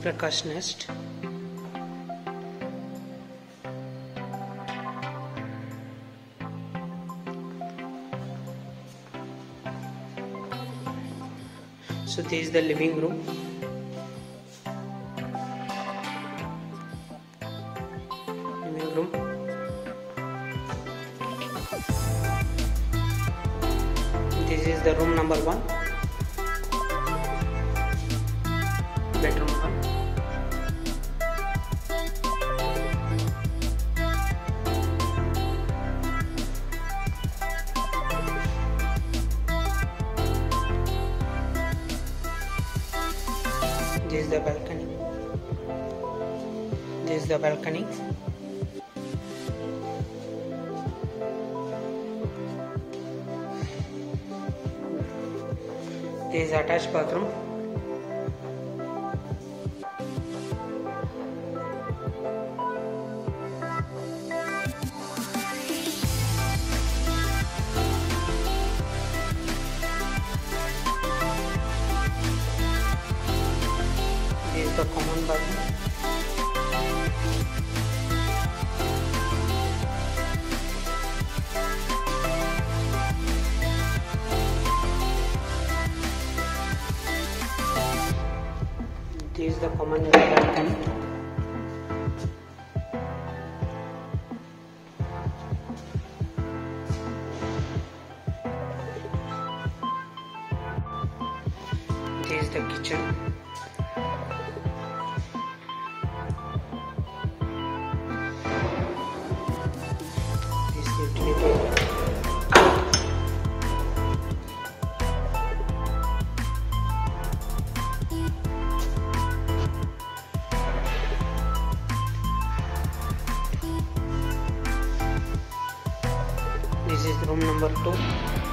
percussionist. So this is the living room. This is the room number 1. Bedroom 1. This is the balcony. This is the balcony. This is attached bathroom. This is the common bathroom. This is the common balcony. This is the kitchen. This is the utility. This is room number 2.